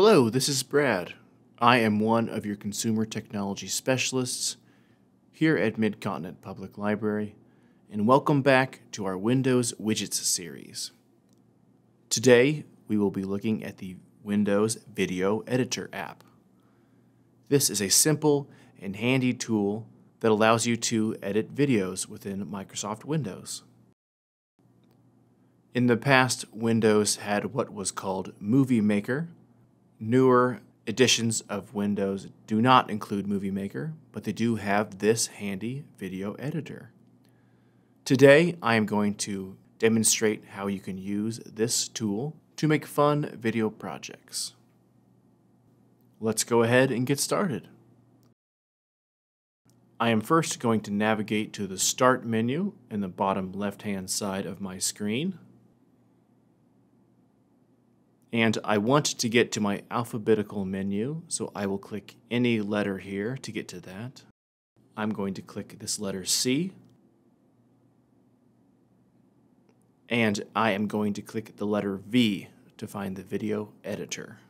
Hello, this is Brad. I am one of your consumer technology specialists here at Mid-Continent Public Library, and welcome back to our Windows Widgets series. Today, we will be looking at the Windows Video Editor app. This is a simple and handy tool that allows you to edit videos within Microsoft Windows. In the past, Windows had what was called Movie Maker. Newer editions of Windows do not include Movie Maker, but they do have this handy video editor. Today, I am going to demonstrate how you can use this tool to make fun video projects. Let's go ahead and get started. I am first going to navigate to the Start menu in the bottom left-hand side of my screen. And I want to get to my alphabetical menu, so I will click any letter here to get to that. I'm going to click this letter C. And I am going to click the letter V to find the video editor.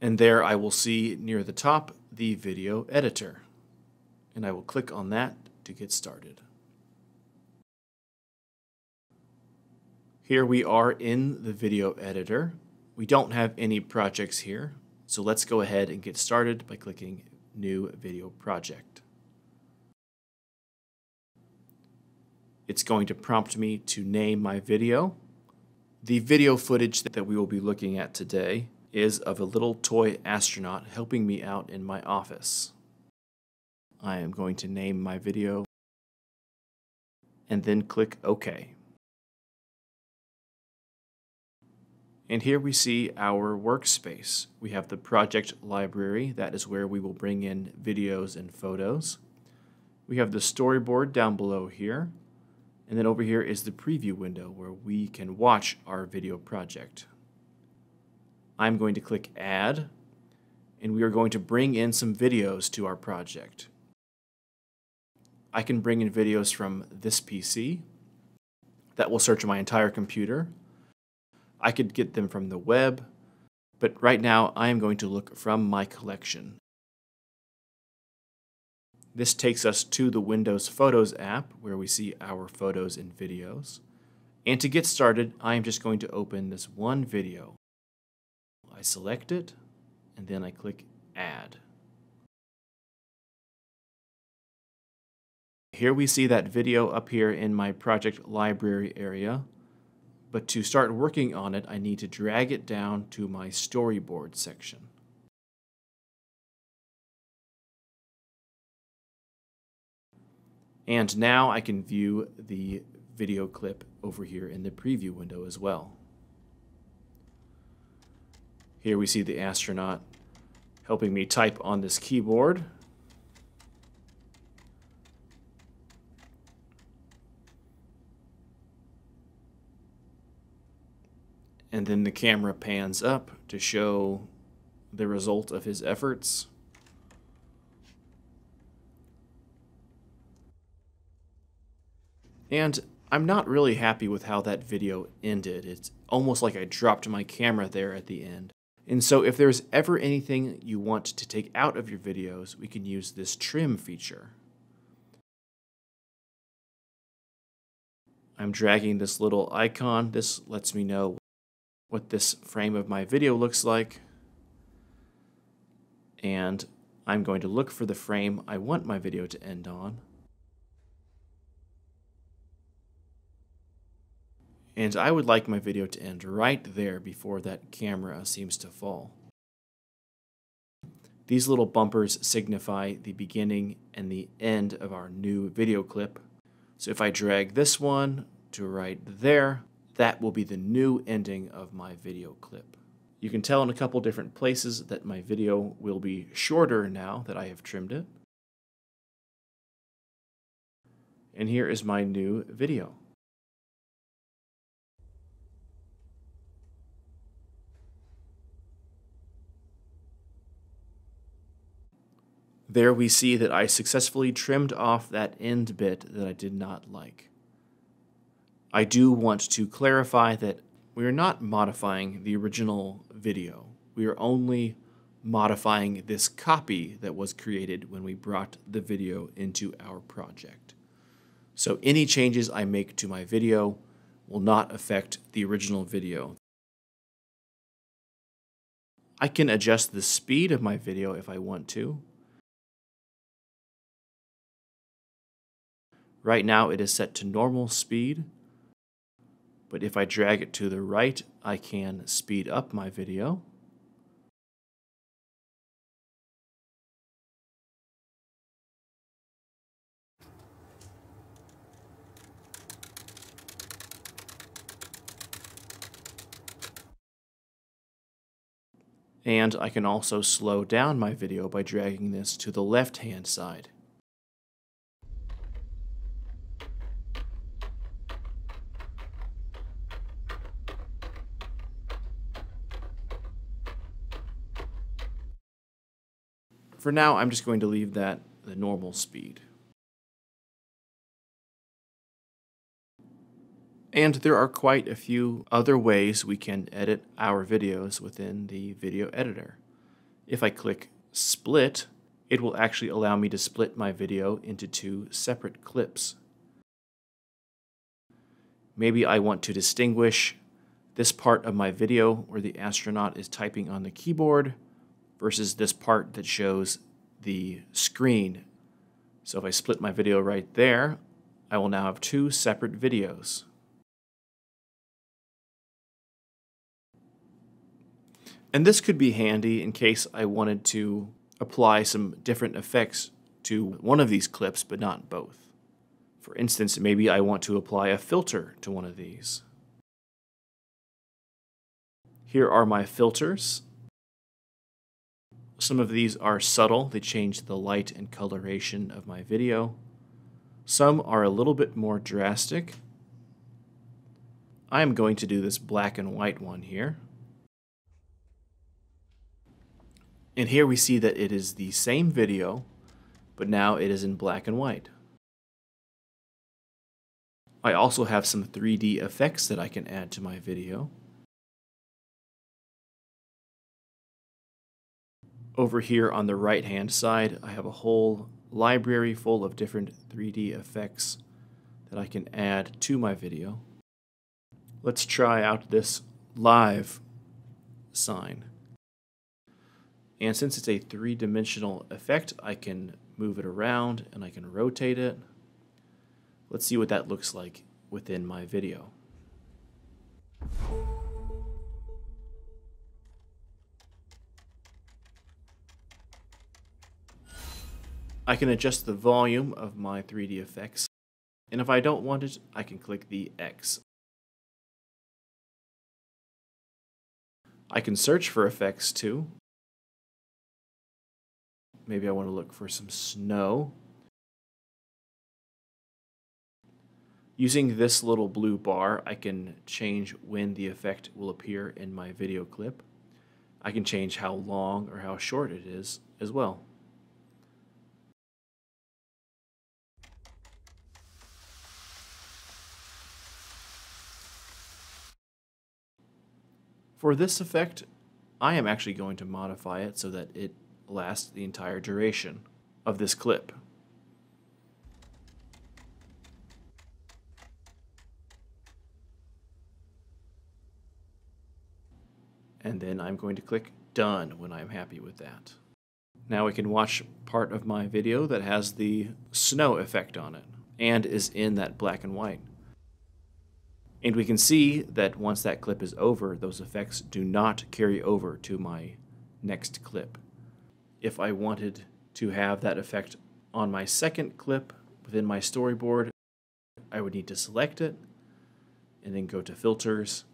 And there I will see near the top the video editor. And I will click on that to get started. Here we are in the video editor. We don't have any projects here, so let's go ahead and get started by clicking New Video Project. It's going to prompt me to name my video. The video footage that we will be looking at today is of a little toy astronaut helping me out in my office. I am going to name my video and then click OK. And here we see our workspace. We have the project library. That is where we will bring in videos and photos. We have the storyboard down below here. And then over here is the preview window where we can watch our video project. I'm going to click Add, and we are going to bring in some videos to our project. I can bring in videos from this PC. That will search my entire computer. I could get them from the web, but right now I am going to look from my collection. This takes us to the Windows Photos app where we see our photos and videos. And to get started, I am just going to open this one video. I select it, and then I click Add. Here we see that video up here in my project library area. But to start working on it, I need to drag it down to my storyboard section. And now I can view the video clip over here in the preview window as well. Here we see the astronaut helping me type on this keyboard. And then the camera pans up to show the result of his efforts. And I'm not really happy with how that video ended. It's almost like I dropped my camera there at the end. And so if there's ever anything you want to take out of your videos, we can use this trim feature. I'm dragging this little icon. This lets me know what this frame of my video looks like, and I'm going to look for the frame I want my video to end on. And I would like my video to end right there before that camera seems to fall. These little bumpers signify the beginning and the end of our new video clip. So if I drag this one to right there, that will be the new ending of my video clip. You can tell in a couple different places that my video will be shorter now that I have trimmed it. And here is my new video. There we see that I successfully trimmed off that end bit that I did not like. I do want to clarify that we are not modifying the original video. We are only modifying this copy that was created when we brought the video into our project. So any changes I make to my video will not affect the original video. I can adjust the speed of my video if I want to. Right now it is set to normal speed, but if I drag it to the right, I can speed up my video. And I can also slow down my video by dragging this to the left-hand side. For now, I'm just going to leave that the normal speed. And there are quite a few other ways we can edit our videos within the video editor. If I click split, it will actually allow me to split my video into two separate clips. Maybe I want to distinguish this part of my video where the astronaut is typing on the keyboard versus this part that shows the screen. So if I split my video right there, I will now have two separate videos. And this could be handy in case I wanted to apply some different effects to one of these clips, but not both. For instance, maybe I want to apply a filter to one of these. Here are my filters. Some of these are subtle. They change the light and coloration of my video. Some are a little bit more drastic. I'm going to do this black and white one here. And here we see that it is the same video, but now it is in black and white. I also have some 3D effects that I can add to my video. Over here on the right-hand side, I have a whole library full of different 3D effects that I can add to my video. Let's try out this live sign. And since it's a three-dimensional effect, I can move it around and I can rotate it. Let's see what that looks like within my video. I can adjust the volume of my 3D effects, and if I don't want it, I can click the X. I can search for effects too. Maybe I want to look for some snow. Using this little blue bar, I can change when the effect will appear in my video clip. I can change how long or how short it is as well. For this effect, I am actually going to modify it so that it lasts the entire duration of this clip. And then I'm going to click done when I'm happy with that. Now we can watch part of my video that has the snow effect on it and is in that black and white. And we can see that once that clip is over, those effects do not carry over to my next clip. If I wanted to have that effect on my second clip within my storyboard, I would need to select it and then go to Filters.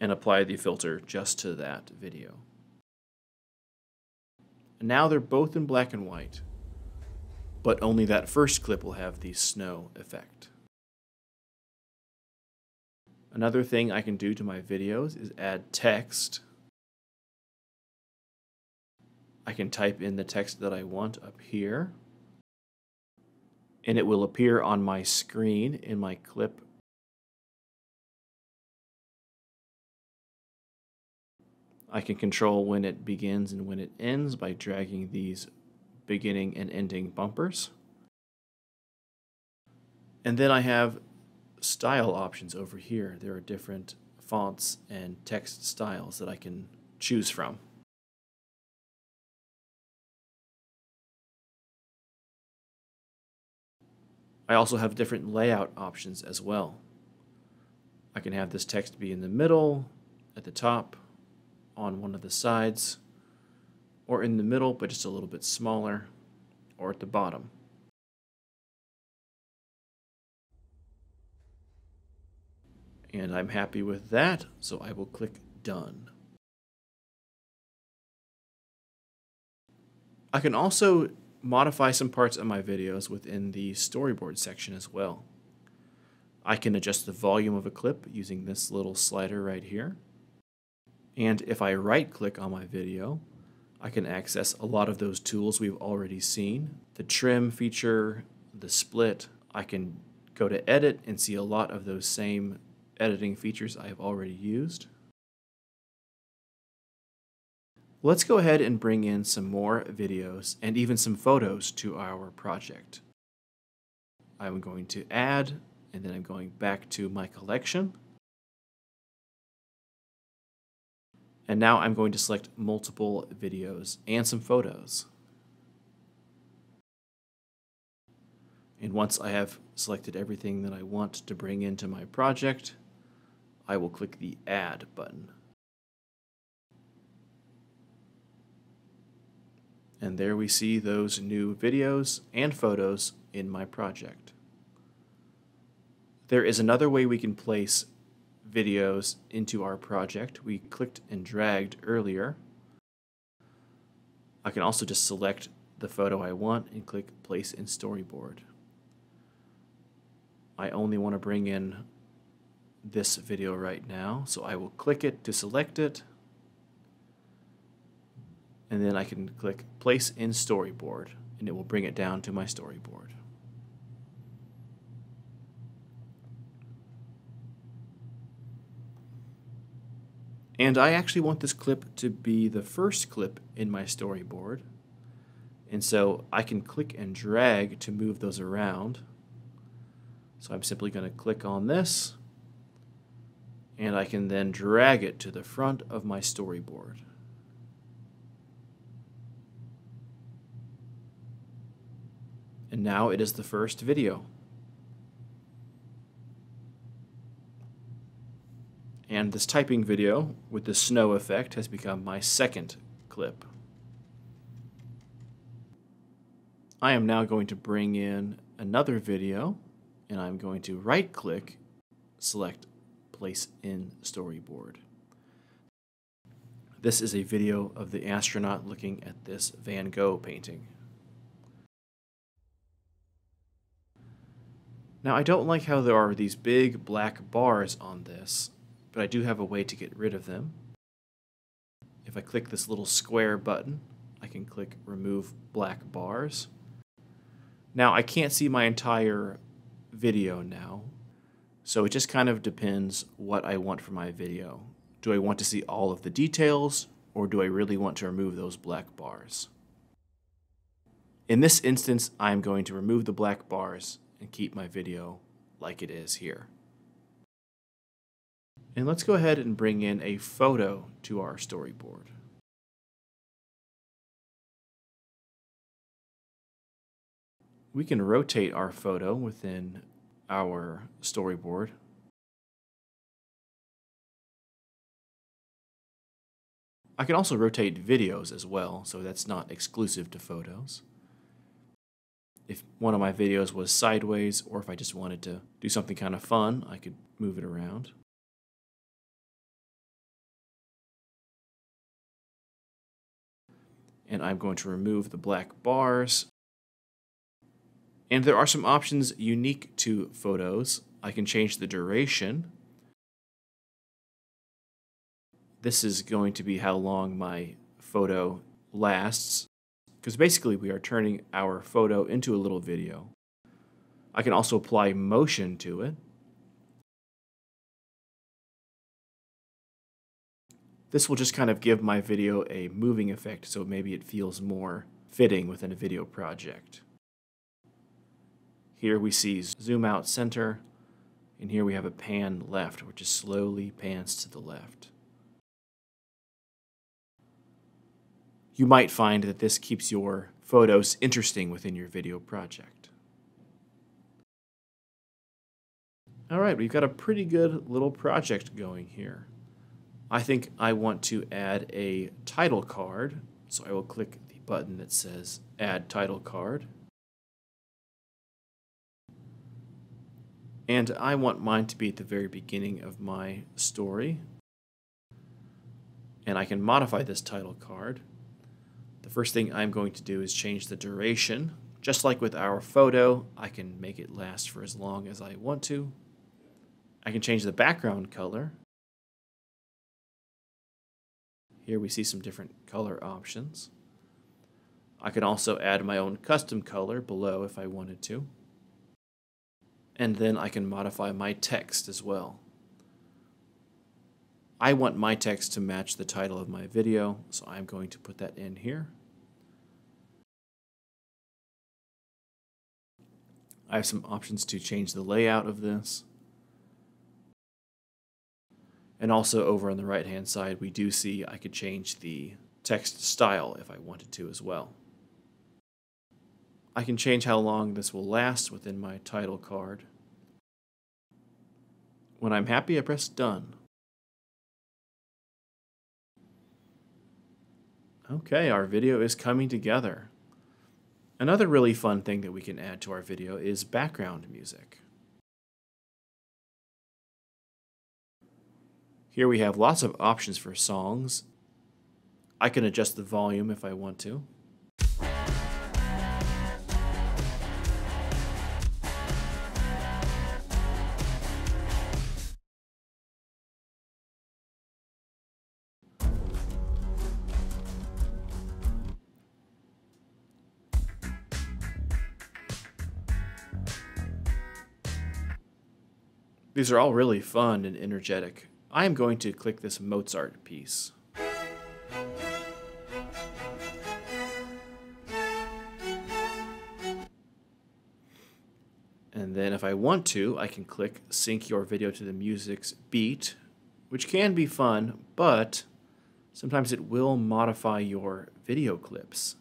And apply the filter just to that video. And now they're both in black and white, but only that first clip will have the snow effect. Another thing I can do to my videos is add text. I can type in the text that I want up here. and it will appear on my screen in my clip. I can control when it begins and when it ends by dragging these beginning and ending bumpers. And then I have style options over here. There are different fonts and text styles that I can choose from. I also have different layout options as well. I can have this text be in the middle, at the top, on one of the sides, or in the middle but just a little bit smaller, or at the bottom. And I'm happy with that, so I will click Done. I can also modify some parts of my videos within the storyboard section as well. I can adjust the volume of a clip using this little slider right here. And if I right-click on my video, I can access a lot of those tools we've already seen. The trim feature, the split. I can go to edit and see a lot of those same editing features I have already used. Let's go ahead and bring in some more videos and even some photos to our project. I'm going to add, and then I'm going back to my collection. And now I'm going to select multiple videos and some photos. And once I have selected everything that I want to bring into my project, I will click the Add button. And there we see those new videos and photos in my project. There is another way we can place videos into our project. We clicked and dragged earlier. I can also just select the photo I want and click Place in Storyboard. I only want to bring in this video right now, so I will click it to select it. And then I can click Place in Storyboard, and it will bring it down to my storyboard. And I actually want this clip to be the first clip in my storyboard, and so I can click and drag to move those around. So I'm simply going to click on this, and I can then drag it to the front of my storyboard. And now it is the first video. And this typing video with the snow effect has become my second clip. I am now going to bring in another video, and I'm going to right-click, select Place in Storyboard. This is a video of the astronaut looking at this Van Gogh painting. Now, I don't like how there are these big black bars on this, but I do have a way to get rid of them. If I click this little square button, I can click Remove Black Bars. Now, I can't see my entire video now, so it just kind of depends what I want for my video. Do I want to see all of the details, or do I really want to remove those black bars? In this instance, I'm going to remove the black bars and keep my video like it is here. And let's go ahead and bring in a photo to our storyboard. We can rotate our photo within our storyboard. I can also rotate videos as well, so that's not exclusive to photos. If one of my videos was sideways, or if I just wanted to do something kind of fun, I could move it around. And I'm going to remove the black bars. And there are some options unique to photos. I can change the duration. This is going to be how long my photo lasts, because basically we are turning our photo into a little video. I can also apply motion to it. This will just kind of give my video a moving effect, so maybe it feels more fitting within a video project. Here we see zoom out center, and here we have a pan left, which just slowly pans to the left. You might find that this keeps your photos interesting within your video project. All right, we've got a pretty good little project going here. I think I want to add a title card, so I will click the button that says Add Title Card. And I want mine to be at the very beginning of my story. And I can modify this title card. The first thing I'm going to do is change the duration. Just like with our photo, I can make it last for as long as I want to. I can change the background color. Here we see some different color options. I can also add my own custom color below if I wanted to. And then I can modify my text as well. I want my text to match the title of my video, so I'm going to put that in here. I have some options to change the layout of this. And also over on the right-hand side, we do see I could change the text style if I wanted to as well. I can change how long this will last within my title card. When I'm happy, I press Done. Okay, our video is coming together. Another really fun thing that we can add to our video is background music. Here we have lots of options for songs. I can adjust the volume if I want to. These are all really fun and energetic. I am going to click this Mozart piece. And then if I want to, I can click Sync Your Video to the Music's Beat, which can be fun, but sometimes it will modify your video clips.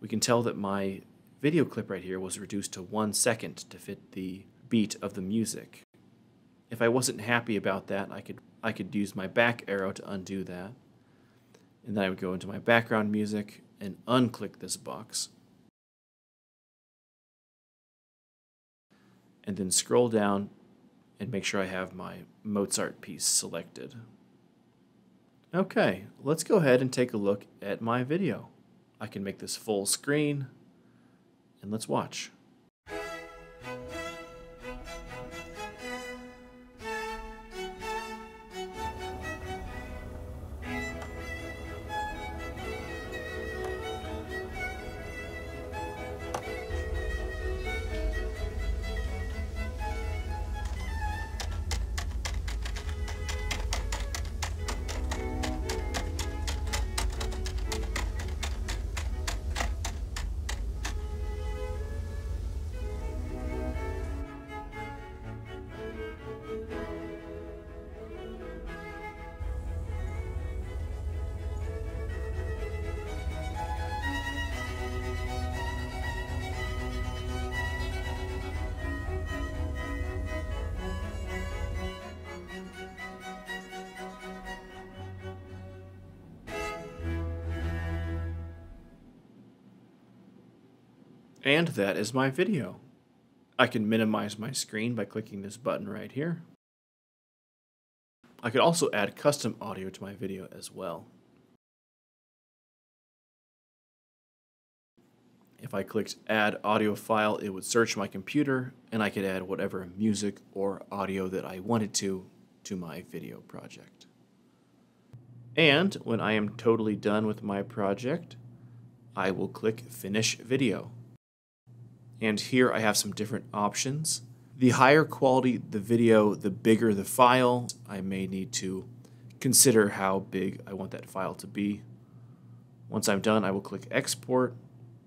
We can tell that my video clip right here was reduced to 1 second to fit the beat of the music. If I wasn't happy about that, I could use my back arrow to undo that. And then I would go into my background music and unclick this box. And then scroll down and make sure I have my Mozart piece selected. Okay, let's go ahead and take a look at my video. I can make this full screen, and let's watch. And that is my video. I can minimize my screen by clicking this button right here. I could also add custom audio to my video as well. If I clicked Add Audio File, it would search my computer, and I could add whatever music or audio that I wanted to my video project. And when I am totally done with my project, I will click Finish Video. and here I have some different options. The higher quality the video, the bigger the file. I may need to consider how big I want that file to be. Once I'm done, I will click export.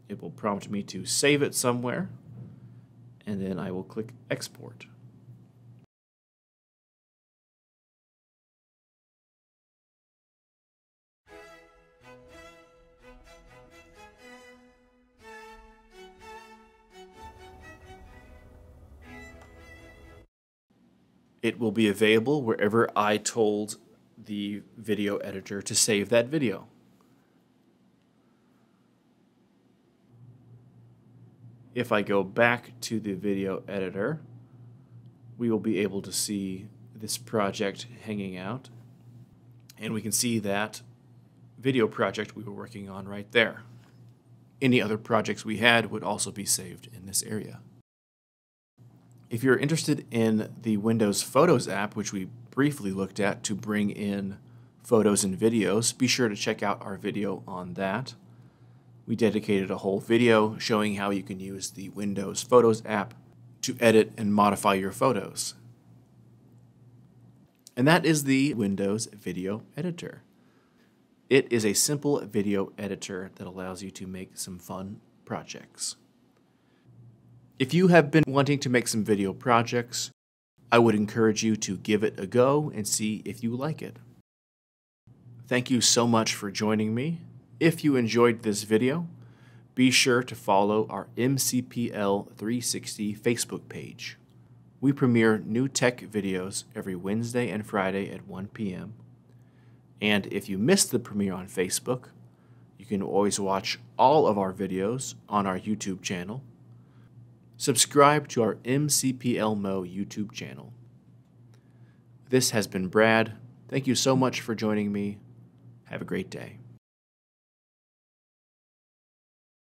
It will prompt me to save it somewhere, and then I will click export. It will be available wherever I told the video editor to save that video. If I go back to the video editor, we will be able to see this project hanging out, and we can see that video project we were working on right there. Any other projects we had would also be saved in this area. If you're interested in the Windows Photos app, which we briefly looked at to bring in photos and videos, be sure to check out our video on that. We dedicated a whole video showing how you can use the Windows Photos app to edit and modify your photos. And that is the Windows Video Editor. It is a simple video editor that allows you to make some fun projects. If you have been wanting to make some video projects, I would encourage you to give it a go and see if you like it. Thank you so much for joining me. If you enjoyed this video, be sure to follow our MCPL 360 Facebook page. We premiere new tech videos every Wednesday and Friday at 1 p.m. And if you missed the premiere on Facebook, you can always watch all of our videos on our YouTube channel. Subscribe to our MCPLMO YouTube channel. This has been Brad. Thank you so much for joining me. Have a great day.